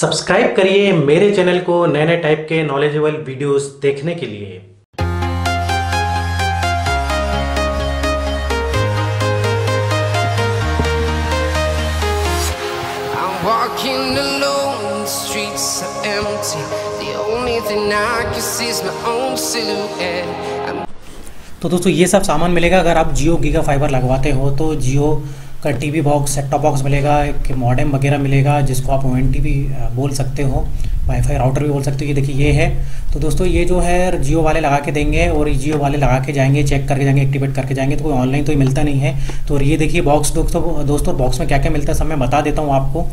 Subscribe करिए मेरे channel को नए नए टाइप के नॉलेजेबल वीडियोस देखने के लिए। Walking alone, the streets are empty. The only thing I can see is my own silhouette. तो दोस्तों ये सब सामान मिलेगा अगर आप जियो गीगा फाइबर लगवाते हो तो। जियो का TV box, set top box मिलेगा, एक मॉडेम वगैरह मिलेगा जिसको आप ओएनटी भी बोल सकते हो, वाईफाई राउटर भी बोल सकते हो। ये देखिए ये है। तो दोस्तों ये जो है जियो वाले लगा के देंगे और ये जियो वाले लगा के जाएंगे, चेक करके जाएंगे, एक्टिवेट करके जाएंगे। तो कोई ऑनलाइन तो ये मिलता नहीं है। तो ये देखिए बॉक्स दोस्तों बॉक्स में क्या क्या मिलता है सब मैं बता देता हूँ आपको।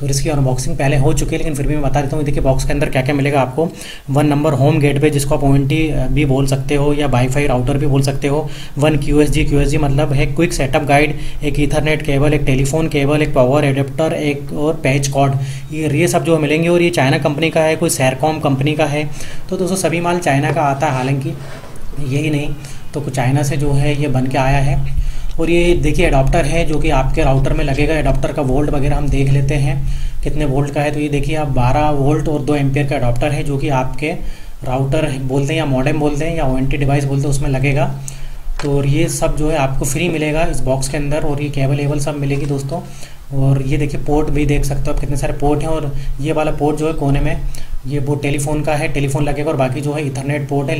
तो इसकी अनबॉक्सिंग पहले हो चुकी है लेकिन फिर भी मैं बता देता हूँ। देखिए बॉक्स के अंदर क्या क्या मिलेगा आपको। 1 नंबर होम गेटवे जिसको आप ओएनटी भी बोल सकते हो या वाईफाई राउटर भी बोल सकते हो। 1 QSG, QSG मतलब है क्विक सेटअप गाइड, एक ईथरनेट केबल, एक टेलीफोन केबल, एक पावर एडेप्टर, एक और पैच कॉर्ड, ये सब जो मिलेंगे। और ये चाइना कंपनी का है, कोई सैरकॉम कंपनी का है। तो दोस्तों सभी माल चाइना का आता है, हालांकि यही नहीं तो चाइना से जो है ये बन के आया है। और ये देखिए एडाप्टर है जो कि आपके राउटर में लगेगा। एडाप्टर का वोल्ट वगैरह हम देख लेते हैं कितने वोल्ट का है। तो ये देखिए आप 12 वोल्ट और 2 एम्पियर का एडाप्टर है जो कि आपके राउटर बोलते हैं या मॉडेम बोलते हैं या ओएनटी डिवाइस बोलते हैं उसमें लगेगा। तो ये सब जो है आपको फ्री मिलेगा इस बॉक्स के अंदर। और ये केबल एबल सब मिलेगी दोस्तों। और ये देखिए पोर्ट भी देख सकते हो आप, कितने सारे पोर्ट हैं। और ये वाला पोर्ट जो है कोने में, ये वो टेलीफोन का है, टेलीफोन लगेगा। और बाकी जो है इथरनेट पोर्ट है,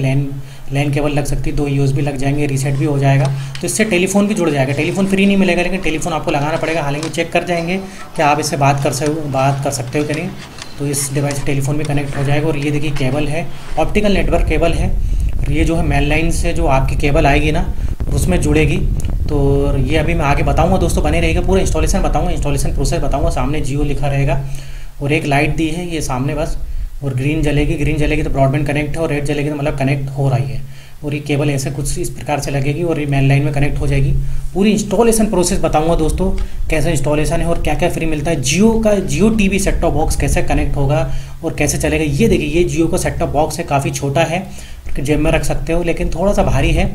लैन केबल लग सकती है, 2 USB लग जाएंगे, रीसेट भी हो जाएगा। तो इससे टेलीफोन भी जुड़ जाएगा। टेलीफोन फ्री नहीं मिलेगा लेकिन टेलीफोन आपको लगाना पड़ेगा। हालांकि चेक कर जाएंगे कि आप इससे बात कर सकते हो कि नहीं। तो इस डिवाइस से टेलीफोन भी कनेक्ट हो जाएगा। और ये देखिए केबल है, ऑप्टिकल नेटवर्क केबल है। ये जो है मेन लाइन से जो आपकी केबल आएगी ना उसमें जुड़ेगी। तो ये अभी मैं आगे बताऊँगा दोस्तों, बने रहेगा, पूरा इंस्टॉलेशन बताऊँगा, इंस्टॉलेशन प्रोसेस बताऊँगा। सामने जियो लिखा रहेगा और एक लाइट दी है ये सामने बस, और ग्रीन जलेगी तो ब्रॉडबैंड कनेक्ट है और रेड जलेगी तो मतलब कनेक्ट हो रही है। और ये केबल ऐसे कुछ इस प्रकार से लगेगी और ये मेन लाइन में कनेक्ट हो जाएगी। पूरी इंस्टॉलेशन प्रोसेस बताऊंगा दोस्तों, कैसे इंस्टॉलेशन है और क्या क्या फ्री मिलता है। Jio TV set top box कैसे कनेक्ट होगा और कैसे चलेगा। ये देखिए ये जियो का सेट टॉप बॉक्स है, काफ़ी छोटा है, जेब में रख सकते हो लेकिन थोड़ा सा भारी है।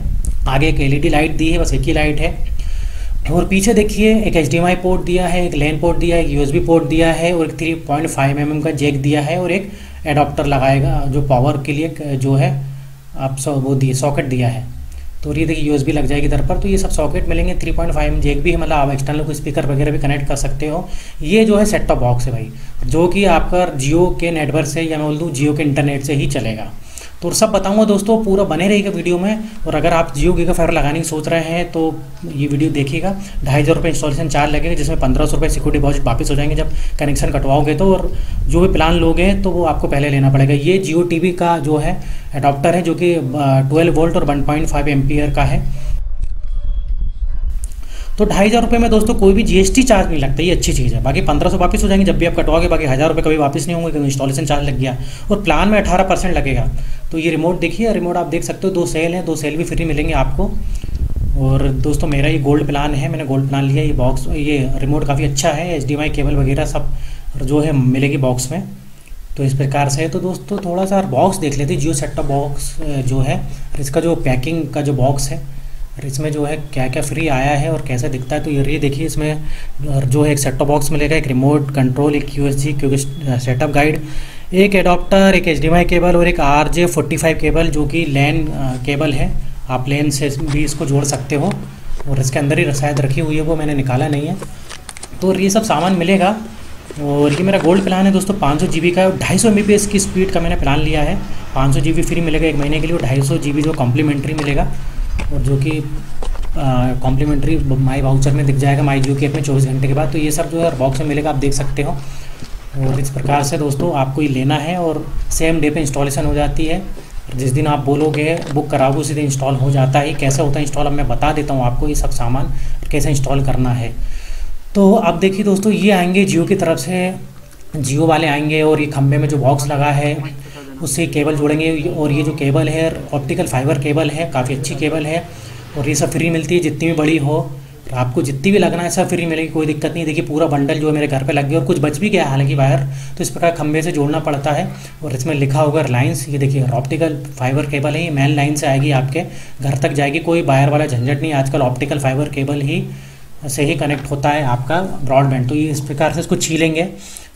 आगे एक LED लाइट दी है, बस एक ही लाइट है। और पीछे देखिए एक HDMI पोर्ट दिया है, एक लैन पोर्ट दिया है, एक USB पोर्ट दिया है और एक 3.5 mm का जैक दिया है। और एक एडाप्टर लगाएगा जो पावर के लिए जो है आप सॉकेट दिया है। तो ये देखिए USB लग जाएगी इधर पर। तो ये सब सॉकेट मिलेंगे। 3.5 mm जैक भी है, मतलब आप एक्सटर्नल को स्पीकर वगैरह भी कनेक्ट कर सकते हो। ये जो है सेट टॉप बॉक्स है भाई, जो कि आपका जियो के नेटवर्क से या मैं बोल दूँ जियो के इंटरनेट से ही चलेगा। तो सब बताऊंगा दोस्तों, पूरा बने रहेगा वीडियो में। और अगर आप जियो गीगाफाइबर लगाने की सोच रहे हैं तो ये वीडियो देखिएगा। 2,500 रुपये इंस्टॉलेशन चार्ज लगेगा जिसमें 1500 रुपये सिक्योरिटी डिपॉजिट वापस हो जाएंगे जब कनेक्शन कटवाओगे तो। और जो भी प्लान लोगे तो वो आपको पहले लेना पड़ेगा। ये जियो टीवी का जो है एडाप्टर है जो कि 12 वोल्ट और 1.5 एम्पियर का है। तो 2,500 रुपये में दोस्तों कोई भी GST चार्ज नहीं लगता, ये अच्छी चीज़ है। बाकी 1500 वापस हो जाएंगे जब भी आप कटवाओगे, बाकी 1,000 रुपये कभी वापस नहीं होंगे क्योंकि इंस्टॉलेशन चार्ज लग गया। और प्लान में 18% लगेगा। तो ये रिमोट देखिए, रिमोट आप देख सकते हो, 2 सेल हैं, 2 सेल भी फ्री मिलेंगे आपको। और दोस्तों मेरा ये गोल्ड प्लान है, मैंने गोल्ड प्लान लिया। ये बॉक्स, ये रिमोट काफ़ी अच्छा है, HDMI केबल वगैरह सब जो है मिलेगी बॉक्स में। तो इस प्रकार से है। तो दोस्तों थोड़ा सा बॉक्स देख लेते हैं। जियो सेट टॉप बॉक्स जो है इसका जो पैकिंग का जो बॉक्स है इसमें जो है क्या क्या फ्री आया है और कैसे दिखता है। तो ये देखिए इसमें जो है एक सेट टॉप बॉक्स मिलेगा, एक रिमोट कंट्रोल, एक QSG सेटअप गाइड, एक एडाप्टर, एक HDMI केबल और एक RJ45 केबल जो कि लैन केबल है। आप लैन से भी इसको जोड़ सकते हो। और इसके अंदर ही शायद रखी हुई है, वो मैंने निकाला नहीं है। तो ये सब सामान मिलेगा। और ये मेरा गोल्ड प्लान है दोस्तों, 500 GB का है और 250 MBps की स्पीड का मैंने प्लान लिया है। 500 GB फ्री मिलेगा 1 महीने के लिए और 250 GB जो कॉम्प्लीमेंट्री मिलेगा और जो कि कॉम्प्लीमेंट्री माई वाउचर में दिख जाएगा MyJio के ऐप में 24 घंटे के बाद। तो ये सब जो है बॉक्स में मिलेगा, आप देख सकते हो। और इस प्रकार से दोस्तों आपको ये लेना है और सेम डे पे इंस्टॉलेशन हो जाती है। जिस दिन आप बोलोगे बुक कराओगे उसी दिन इंस्टॉल हो जाता है। कैसे होता है इंस्टॉल अब मैं बता देता हूँ आपको, ये सब सामान कैसे इंस्टॉल करना है। तो आप देखिए दोस्तों ये आएंगे जियो की तरफ से, जियो वाले आएंगे। और ये खम्भे में जो बॉक्स लगा है उससे केबल जोड़ेंगे। और ये जो केबल है ऑप्टिकल फाइबर केबल है, काफ़ी अच्छी केबल है। और ये सब फ्री मिलती है, जितनी भी बड़ी हो आपको, जितनी भी लगना है सब फ्री मिलेगी, कोई दिक्कत नहीं। देखिए पूरा बंडल जो है मेरे घर पे लग गया और कुछ बच भी गया हालांकि बाहर। तो इस प्रकार खंबे से जोड़ना पड़ता है। और इसमें लिखा होगा रिलायंस, ये देखिए ऑप्टिकल फाइबर केबल है, ये मेन लाइन से आएगी आपके घर तक जाएगी, कोई बाहर वाला झंझट नहीं। आजकल ऑप्टिकल फाइबर केबल ही से ही कनेक्ट होता है आपका ब्रॉडबैंड। तो ये इस प्रकार से इसको छीलेंगे,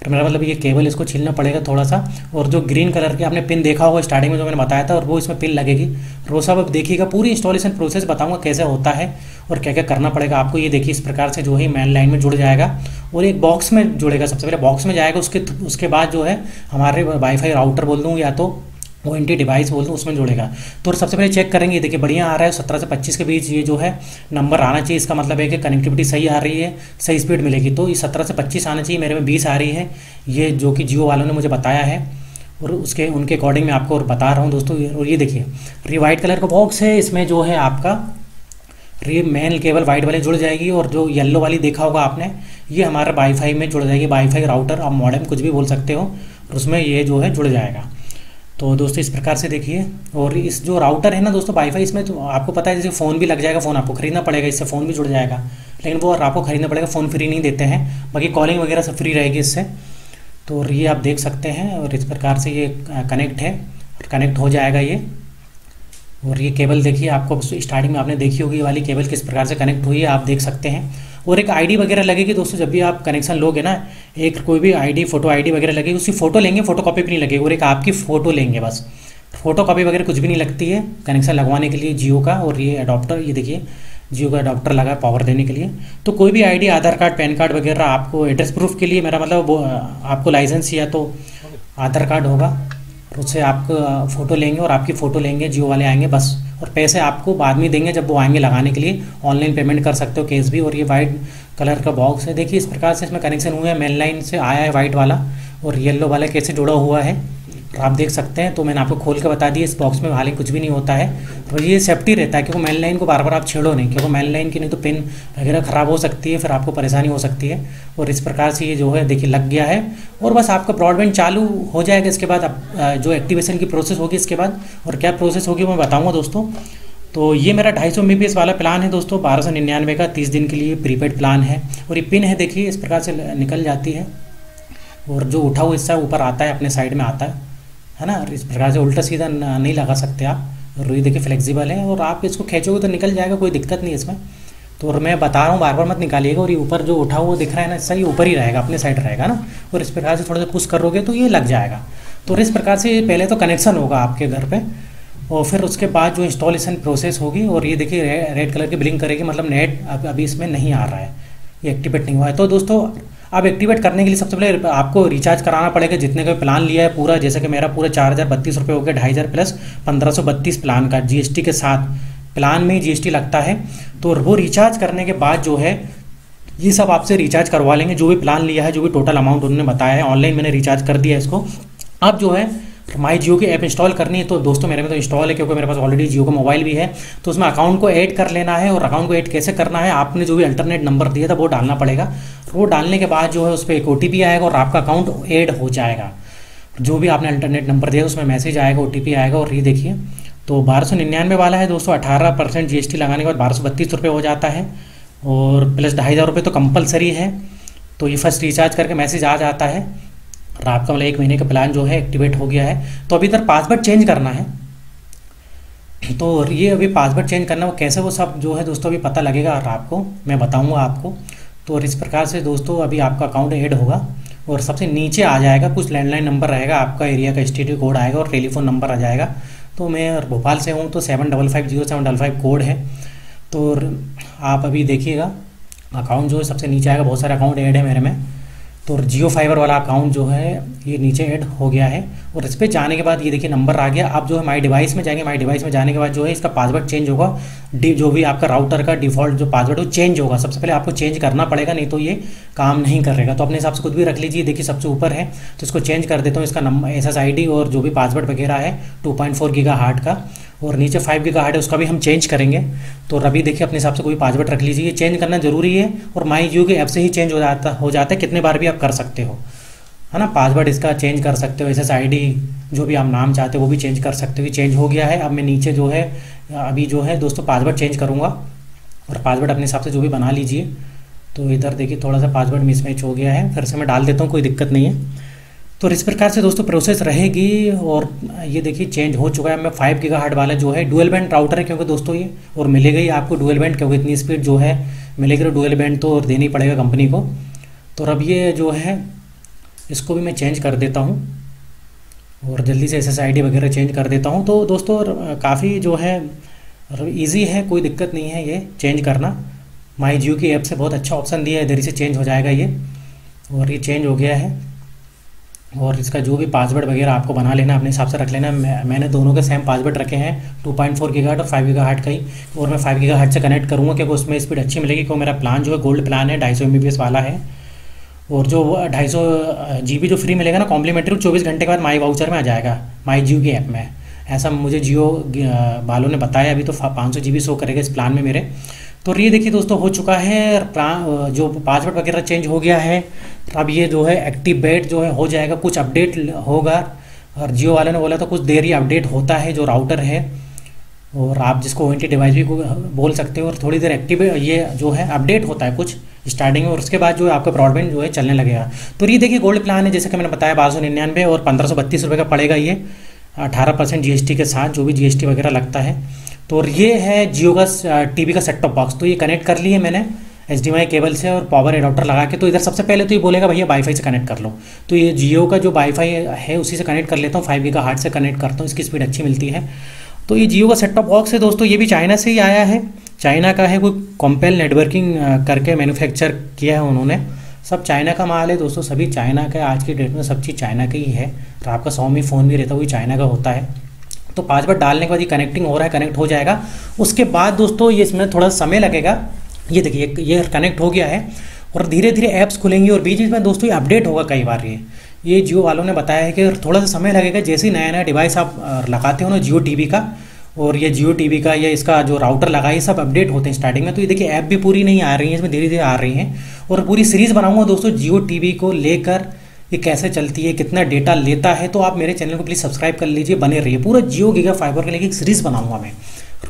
तो मेरा मतलब ये केबल इसको छीलना पड़ेगा थोड़ा सा। और जो ग्रीन कलर के आपने पिन देखा होगा स्टार्टिंग में जो मैंने बताया था, और वो इसमें पिन लगेगी। वो सब आप देखिएगा, पूरी इंस्टॉलेशन प्रोसेस बताऊंगा कैसे होता है और क्या क्या करना पड़ेगा आपको। ये देखिए इस प्रकार से जो है मेन लाइन में जुड़ जाएगा और एक बॉक्स में जुड़ेगा। सबसे पहले बॉक्स में जाएगा, उसके बाद जो है हमारे वाईफाई राउटर बोल दूँ या तो ONT डिवाइस बोल दो, उसमें जुड़ेगा। तो सबसे पहले चेक करेंगे, देखिए बढ़िया आ रहा है 17 से 25 के बीच ये जो है नंबर आना चाहिए। इसका मतलब है कि कनेक्टिविटी सही आ रही है, सही स्पीड मिलेगी। तो ये 17 से 25 आना चाहिए, मेरे में 20 आ रही है, ये जो कि जियो वालों ने मुझे बताया है और उसके उनके अकॉर्डिंग मैं आपको और बता रहा हूँ दोस्तों। और ये देखिए वाइट कलर का बॉक्स है, इसमें जो है आपका मेन केबल वाइट वाली जुड़ जाएगी और जो येलो वाली देखा होगा आपने, ये हमारा वाईफाई में जुड़ जाएगी। वाईफाई राउटर और मॉडेम कुछ भी बोल सकते हो, उसमें ये जो है जुड़ जाएगा। तो दोस्तों इस प्रकार से देखिए। और इस जो राउटर है ना दोस्तों वाईफाई, इसमें तो आपको पता है जैसे फ़ोन भी लग जाएगा, फ़ोन आपको खरीदना पड़ेगा, इससे फ़ोन भी जुड़ जाएगा, लेकिन वो आपको खरीदना पड़ेगा, फ़ोन फ्री नहीं देते हैं, बाकी कॉलिंग वगैरह सब फ्री रहेगी इससे। तो ये आप देख सकते हैं और इस प्रकार से ये कनेक्ट है और कनेक्ट हो जाएगा ये। और ये केबल देखिए, आपको स्टार्टिंग में आपने देखी होगी वाली केबल किस प्रकार से कनेक्ट हुई है, आप देख सकते हैं। और एक आईडी वगैरह लगेगी दोस्तों, जब भी आप कनेक्शन लोगे ना, एक कोई भी आईडी फोटो आईडी वगैरह लगेगी, उसकी फ़ोटो लेंगे, फोटो कॉपी भी नहीं लगेगी, और एक आपकी फ़ोटो लेंगे, बस फोटो कॉपी वगैरह कुछ भी नहीं लगती है कनेक्शन लगवाने के लिए जियो का। और ये अडॉप्टर, ये देखिए जियो का अडॉप्टर लगा पावर देने के लिए। तो कोई भी ID, Aadhaar card, PAN card वगैरह, आपको एड्रेस प्रूफ के लिए मेरा मतलब वो आपको लाइसेंस या तो आधार कार्ड होगा, उससे आप फ़ोटो लेंगे और आपकी फ़ोटो लेंगे, जियो वाले आएंगे बस। और पैसे आपको बाद में देंगे जब वो आएंगे लगाने के लिए, ऑनलाइन पेमेंट कर सकते हो कैश भी। और ये वाइट कलर का बॉक्स है, देखिए इस प्रकार से इसमें कनेक्शन हुए हैं, मेन लाइन से आया है वाइट वाला और येलो वाला कैसे जुड़ा हुआ है तो आप देख सकते हैं। तो मैंने आपको खोल के बता दिया, इस बॉक्स में हालांकि कुछ भी नहीं होता है, तो ये सेफ्टी रहता है क्योंकि मेन लाइन को बार बार आप छेड़ो नहीं, क्योंकि मेन लाइन की नहीं तो पिन वगैरह ख़राब हो सकती है, फिर आपको परेशानी हो सकती है। और इस प्रकार से ये जो है देखिए लग गया है और बस आपका ब्रॉडबैंड चालू हो जाएगा। इसके बाद आप जो एक्टिवेशन की प्रोसेस होगी इसके बाद, और क्या प्रोसेस होगी मैं बताऊँगा दोस्तों। तो ये मेरा 250 MBPS वाला प्लान है दोस्तों, 1299 का 30 दिन के लिए प्रीपेड प्लान है। और ये पिन है देखिए, इस प्रकार से निकल जाती है और जो उठा हुआ हिस्सा ऊपर आता है, अपने साइड में आता है ना। इस प्रकार से उल्टा सीधा नहीं लगा सकते आप, और ये देखिए फ्लेक्सिबल है और आप इसको खींचोगे तो निकल जाएगा, कोई दिक्कत नहीं इसमें। तो और मैं बता रहा हूँ बार बार मत निकालिएगा। और ये ऊपर जो उठा हुआ दिख रहा है ना, सही ऊपर ही रहेगा, अपने साइड रहेगा ना। और इस प्रकार से थोड़ा सा पुश करोगे तो ये लग जाएगा। तो इस प्रकार से पहले तो कनेक्शन होगा आपके घर पर और फिर उसके बाद जो इंस्टॉलेशन प्रोसेस होगी। और ये देखिए रेड कलर की ब्लिंक करेगी, मतलब नेट अभी इसमें नहीं आ रहा है, ये एक्टिवेट नहीं हुआ है। तो दोस्तों अब एक्टिवेट करने के लिए सबसे पहले आपको रिचार्ज कराना पड़ेगा, जितने का प्लान लिया है पूरा, जैसे कि मेरा पूरा 4032 रुपये हो गया, 2500 प्लस 1532 प्लान का GST के साथ, प्लान में ही GST लगता है। तो वो रिचार्ज करने के बाद जो है ये सब आपसे रिचार्ज करवा लेंगे, जो भी प्लान लिया है, जो भी टोटल अमाउंट उन्होंने बताया है। ऑनलाइन मैंने रिचार्ज कर दिया है इसको। अब जो है MyJio की ऐप इंस्टॉल करनी है। तो दोस्तों मेरे में तो इंस्टॉल है क्योंकि मेरे पास ऑलरेडी जियो का मोबाइल भी है। तो उसमें अकाउंट को ऐड कर लेना है, और अकाउंट को ऐड कैसे करना है, आपने जो भी अल्टरनेट नंबर दिया था वो डालना पड़ेगा। वो डालने के बाद जो है उस पर एक OTP आएगा और आपका अकाउंट ऐड हो जाएगा। जो भी आपने अल्टरनेट नंबर दिया उसमें मैसेज आएगा, OTP आएगा। और ये देखिए तो 1299 वाला है दोस्तों, 18% GST लगाने के बाद 1232 रुपये हो जाता है, और प्लस 2500 रुपये तो कंपलसरी है। तो ये फर्स्ट रिचार्ज करके मैसेज आ जाता है, और आपका मतलब 1 महीने का प्लान जो है एक्टिवेट हो गया है। तो अभी इधर पासवर्ड चेंज करना है, तो ये अभी पासवर्ड चेंज करना वो कैसे, वो सब जो है दोस्तों अभी पता लगेगा और आपको मैं बताऊँगा आपको। तो और इस प्रकार से दोस्तों अभी आपका अकाउंट ऐड होगा, और सबसे नीचे आ जाएगा कुछ लैंडलाइन नंबर रहेगा, आपका एरिया का स्टेट कोड आएगा और टेलीफोन नंबर आ जाएगा। तो मैं भोपाल से हूँ, तो 7550755 कोड है। तो आप अभी देखिएगा अकाउंट जो है सबसे नीचे आएगा, बहुत सारे अकाउंट ऐड है मेरे में। तो जियो फाइबर वाला अकाउंट जो है ये नीचे ऐड हो गया है, और इस पे जाने के बाद ये देखिए नंबर आ गया। आप जो है माई डिवाइस में जाएंगे, माई डिवाइस में जाने के बाद जो है इसका पासवर्ड चेंज होगा। जो भी आपका राउटर का डिफ़ॉल्ट जो पासवर्ड वो चेंज होगा, सबसे पहले आपको चेंज करना पड़ेगा, नहीं तो ये काम नहीं करेगा। तो अपने हिसाब से कुछ भी रख लीजिए, देखिए सबसे ऊपर है तो इसको चेंज कर देता हूँ, इसका नंबर SSID और जो भी पासवर्ड वगैरह है 2.4 GHz का, और नीचे 5 GHz है, उसका भी हम चेंज करेंगे। तो रवि देखिए अपने हिसाब से कोई पासवर्ड रख लीजिए, चेंज करना ज़रूरी है, और MyJio के ऐप से ही चेंज हो जाता है, कितने बार भी आप कर सकते हो, है ना। पासवर्ड इसका चेंज कर सकते हो, SSID जो भी आप नाम चाहते हो वो भी चेंज कर सकते हो। ये चेंज हो गया है। अब मैं नीचे जो है अभी जो है दोस्तों पासवर्ड चेंज करूँगा, और पासवर्ड अपने हिसाब से जो भी बना लीजिए। तो इधर देखिए थोड़ा सा पासवर्ड मिसमैच हो गया है, फिर से मैं डाल देता हूँ, कोई दिक्कत नहीं है। तो इस प्रकार से दोस्तों प्रोसेस रहेगी, और ये देखिए चेंज हो चुका है। मैं 5 GHz वाला जो है डुअल बैंड राउटर है क्योंकि दोस्तों ये, और मिलेगा ही आपको डुअल बैंड, क्योंकि इतनी स्पीड जो है मिले कर डुअल बैंड तो देनी पड़ेगा कंपनी को। तो अब ये जो है इसको भी मैं चेंज कर देता हूँ और जल्दी से SSID वगैरह चेंज कर देता हूँ। तो दोस्तों काफ़ी जो है ईजी है, कोई दिक्कत नहीं है ये चेंज करना। माई जियो की ऐप से बहुत अच्छा ऑप्शन दिया है, देरी से चेंज हो जाएगा ये। और ये चेंज हो गया है और इसका जो भी पासवर्ड वगैरह आपको बना लेना, अपने हिसाब से रख लेना। मैंने दोनों के सेम पासवर्ड रखे हैं, 2.4 गीगाहर्ट्ज और 5 गीगाहर्ट्ज का ही। और मैं 5 गीगाहर्ट्ज से कनेक्ट करूँगा क्योंकि उसमें स्पीड अच्छी मिलेगी, क्योंकि मेरा प्लान जो है गोल्ड प्लान है, 250 MBps वाला है। और जो 250 GB जो फ्री मिलेगा ना कॉम्प्लीमेंट्री, 24 घंटे के बाद माई वाउचर में आ जाएगा माई जियो की ऐप में। ऐसा मुझे जियो वालों ने बताया। अभी तो 500 GB शो करेगा इस प्लान में मेरे। तो ये देखिए दोस्तों हो चुका है, प्लान जो पासवर्ड वगैरह चेंज हो गया है। अब ये जो है एक्टिवेट जो है हो जाएगा, कुछ अपडेट होगा। और जियो वाले ने बोला तो कुछ देरी अपडेट होता है जो राउटर है, और आप जिसको ONT डिवाइस भी बोल सकते हो। और थोड़ी देर एक्टिवेट ये जो है अपडेट होता है कुछ स्टार्टिंग में, और उसके बाद जो है आपका ब्रॉडबैंड जो है चलने लगेगा। तो ये देखिए गोल्ड प्लान है, जैसे कि मैंने बताया 1299 और 1532 रुपये का पड़ेगा ये, 18% GST के साथ, जो भी GST वगैरह लगता है। तो ये है जियो का TV का सेट टॉप बॉक्स। तो ये कनेक्ट कर लिए मैंने HDMI केबल से और पावर एडाप्टर लगा के। तो इधर सबसे पहले तो ये बोलेगा भैया वाईफाई से कनेक्ट कर लो। तो ये जियो का जो वाईफाई है उसी से कनेक्ट कर लेता हूँ, 5 गीगाहर्ट्ज से कनेक्ट करता हूँ, इसकी स्पीड अच्छी मिलती है। तो ये जियो का सेट टॉप बॉक्स है दोस्तों, ये भी चाइना से ही आया है। चाइना का है, कोई कॉम्पेल नेटवर्किंग करके मैन्युफैक्चर किया है उन्होंने। सब चाइना का माल है दोस्तों, सभी चाइना का। आज की डेट में सब चीज़ चाइना का ही है। तो आपका Xiaomi फ़ोन भी रहता है, वही चाइना का होता है। तो पासवर्ड डालने के बाद ये कनेक्टिंग हो रहा है, कनेक्ट हो जाएगा। उसके बाद दोस्तों ये इसमें थोड़ा समय लगेगा। ये देखिए ये कनेक्ट हो गया है और धीरे धीरे ऐप्स खुलेंगी और बीच बीच में दोस्तों ये अपडेट होगा कई बार। ये जियो वालों ने बताया है कि थोड़ा सा समय लगेगा। जैसे ही नया नया डिवाइस आप लगाते हो ना जियो टीवी का, और ये जियो टीवी का या इसका जो राउटर लगा है, सब अपडेट होते हैं स्टार्टिंग में। तो ये देखिए ऐप भी पूरी नहीं आ रही है, इसमें धीरे धीरे आ रही हैं। और पूरी सीरीज़ बनाऊंगा दोस्तों जियो टीवी को लेकर, ये कैसे चलती है, कितना डेटा लेता है। तो आप मेरे चैनल को प्लीज़ सब्सक्राइब कर लीजिए, बने रहिए। पूरा जियो गीगा फाइबर के लेकर एक सीरीज़ बनाऊंगा मैं,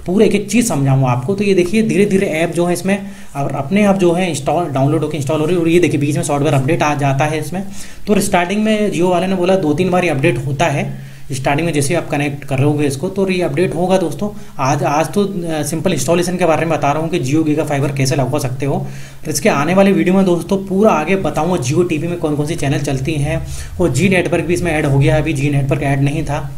पूरे एक एक चीज़ समझाऊंगा आपको। तो ये देखिए धीरे धीरे ऐप जो है इसमें और अपने आप जो है इंस्टॉल डाउनलोड होकर इंस्टॉल हो रही है। और ये देखिए बीच में सॉफ्टवेयर अपडेट आ जाता है इसमें। तो स्टार्टिंग में जियो वाले ने बोला 2-3 बार ये अपडेट होता है स्टार्टिंग में, जैसे आप कनेक्ट कर रहे होगे इसको। तो ये अपडेट होगा दोस्तों। आज तो सिंपल इंस्टॉलेशन के बारे में बता रहा हूँ कि जियो गीगा फाइबर कैसे लगा सकते हो। इसके आने वाली वीडियो में दोस्तों पूरा आगे बताऊँगा जियो टीवी में कौन कौन सी चैनल चलती हैं। और जी नेटवर्क भी इसमें ऐड हो गया है, अभी जी नेटवर्क ऐड नहीं था।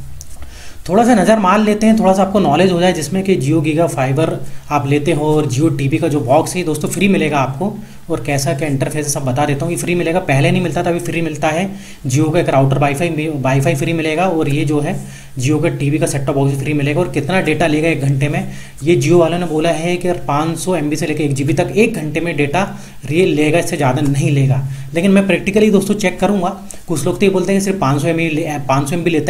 थोड़ा सा नज़र मार लेते हैं, थोड़ा सा आपको नॉलेज हो जाए, जिसमें कि जियो गीगा फाइबर आप लेते हो और जियो टीवी का जो बॉक्स है दोस्तों फ्री मिलेगा आपको। और कैसा क्या इंटरफेस है सब बता देता हूँ। ये फ्री मिलेगा, पहले नहीं मिलता था, अभी फ्री मिलता है। जियो का एक राउटर वाईफाई फ्री मिलेगा, और ये जो है जियो का टीवी का सेट टॉप बॉक्स फ्री मिलेगा। और कितना डेटा लेगा 1 घंटे में, ये जियो वालों ने बोला है कि 500 MB से लेकर 1 GB तक 1 घंटे में डेटा ये लेगा, इससे ज़्यादा नहीं लेगा। लेकिन मैं प्रैक्टिकली दोस्तों चेक करूँगा। कुछ लोग तो ये बोलते हैं कि सिर्फ 500 MB लेता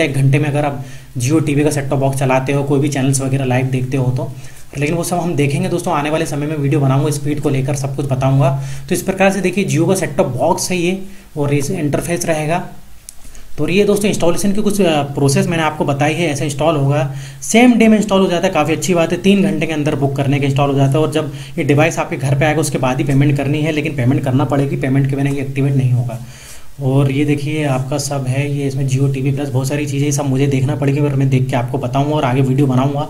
है 1 घंटे में, अगर आप जियो टीवी का सेट टॉप बॉक्स चलाते हो, कोई भी चैनल्स वगैरह लाइव देखते हो तो। लेकिन वो सब हम देखेंगे दोस्तों, आने वाले समय में वीडियो बनाऊंगा, स्पीड को लेकर सब कुछ बताऊंगा। तो इस प्रकार से देखिए जियो का सेट टॉप बॉक्स है ये, और इस इंटरफेस रहेगा। तो ये दोस्तों इंस्टॉलेशन की कुछ प्रोसेस मैंने आपको बताई है। ऐसे इंस्टॉल होगा, सेम डे में इंस्टॉल हो जाता है, काफ़ी अच्छी बात है। 3 घंटे के अंदर बुक करने के इंस्टॉल हो जाता है। और जब ये डिवाइस आपके घर पर आएगा उसके बाद ही पेमेंट करनी है, लेकिन पेमेंट करना पड़ेगी, पेमेंट के बिना ये एक्टिवेट नहीं होगा। और ये देखिए आपका सब है ये, इसमें जियो टीवी प्लस बहुत सारी चीज़ें, सब मुझे देखना पड़ेगी और मैं देख के आपको बताऊँगा और आगे वीडियो बनाऊँगा।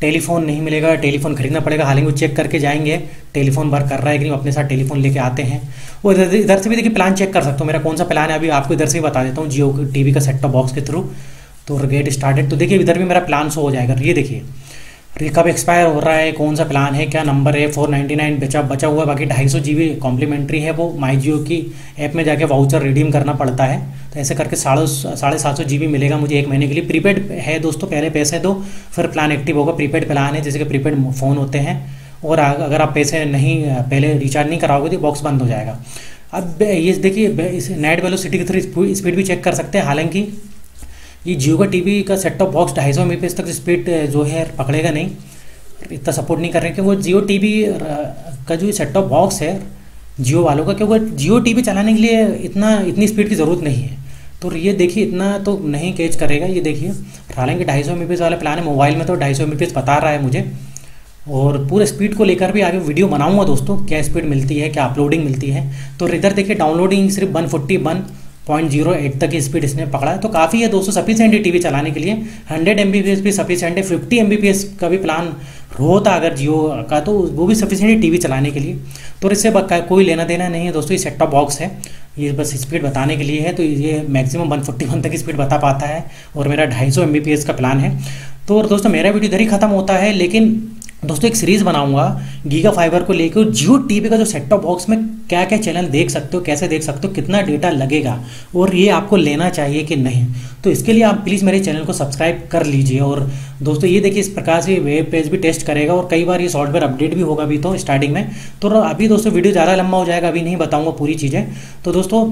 टेलीफोन नहीं मिलेगा, टेलीफोन खरीदना पड़ेगा, हालांकि वो चेक करके जाएंगे टेलीफोन वर्क कर रहा है कि नहीं, अपने साथ टेलीफोन लेके आते हैं। वो इधर से भी देखिए प्लान चेक कर सकते हो, मेरा कौन सा प्लान है अभी आपको इधर से ही बता देता हूँ जियो टीवी का सेट टॉप बॉक्स के थ्रू। तो गेट स्टार्टेड, तो देखिए इधर भी मेरा प्लान शो हो जाएगा। ये देखिए कब एक्सपायर हो रहा है, कौन सा प्लान है, क्या नंबर है, 499 बचा हुआ है, बाकी 250 GB कॉम्प्लीमेंट्री है। वो माई जियो की ऐप में जाके वाउचर रिडीम करना पड़ता है। तो ऐसे करके 750 GB मिलेगा मुझे 1 महीने के लिए। प्रीपेड है दोस्तों, पहले पैसे दो फिर प्लान एक्टिव होगा। प्रीपेड प्लान है, जैसे कि प्रीपेड फ़ोन होते हैं। और अगर आप पैसे नहीं पहले रिचार्ज नहीं कराओगे तो बॉक्स बंद हो जाएगा। अब ये देखिए इस नेट वेलोसिटी के थ्रू स्पीड भी चेक कर सकते हैं। हालांकि ये जियो का टीवी का सेट टॉप बॉक्स 250 MBps तक स्पीड जो है पकड़ेगा नहीं, इतना सपोर्ट नहीं कर रहे हैं। क्योंकि वो जियो टीवी का जो सेट टॉप बॉक्स है जियो वालों का, क्योंकि जियो टीवी चलाने के लिए इतनी स्पीड की ज़रूरत नहीं है। तो ये देखिए इतना तो नहीं कैच करेगा। ये देखिए हालांकि 250 MBps वाला प्लान है मोबाइल में, तो 250 MBps बता रहा है मुझे। और पूरे स्पीड को लेकर भी आगे वीडियो बनाऊँगा दोस्तों, क्या स्पीड मिलती है, क्या अपलोडिंग मिलती है। तो इधर देखिए डाउनलोडिंग सिर्फ 141.08 तक स्पीड इसने पकड़ा है। तो काफ़ी है दोस्तों, सफिशिएंट है टीवी चलाने के लिए। 100 MBps भी सफिशिएंट है, 50 MBps का भी प्लान होता अगर जियो का तो वो भी सफिशिएंट है टीवी चलाने के लिए। तो इससे कोई लेना देना नहीं है दोस्तों, ये सेट टॉप बॉक्स है, ये बस स्पीड बताने के लिए है। तो ये मैक्सिमम 141 तक स्पीड बता पाता है और मेरा 250 MBPS का प्लान है। तो दोस्तों मेरा वीडियो इधर ही ख़त्म होता है, लेकिन दोस्तों एक सीरीज़ बनाऊंगा गीगा फाइबर को लेकर, जियो टीवी का जो सेट टॉप बॉक्स में क्या क्या चैनल देख सकते हो, कैसे देख सकते हो, कितना डेटा लगेगा और ये आपको लेना चाहिए कि नहीं। तो इसके लिए आप प्लीज़ मेरे चैनल को सब्सक्राइब कर लीजिए। और दोस्तों ये देखिए इस प्रकार से वेब पेज भी टेस्ट करेगा और कई बार ये सॉफ्टवेयर अपडेट भी होगा अभी तो स्टार्टिंग में। तो अभी दोस्तों वीडियो ज़्यादा लंबा हो जाएगा, अभी नहीं बताऊँगा पूरी चीज़ें। तो दोस्तों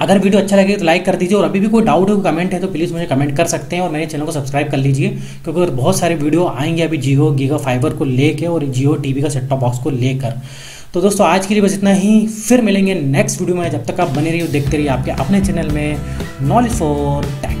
अगर वीडियो अच्छा लगे तो लाइक कर दीजिए और अभी भी कोई डाउट है, कोई कमेंट है तो प्लीज़ मुझे कमेंट कर सकते हैं और मेरे चैनल को सब्सक्राइब कर लीजिए, क्योंकि और बहुत सारे वीडियो आएंगे अभी जियो गीगाफाइबर को लेके और जियो टीवी का सेट टॉप बॉक्स को लेकर। तो दोस्तों आज के लिए बस इतना ही, फिर मिलेंगे नेक्स्ट वीडियो में। जब तक आप बने रहिए, देखते रहिए आपके अपने चैनल में नॉलेज 4 टेक।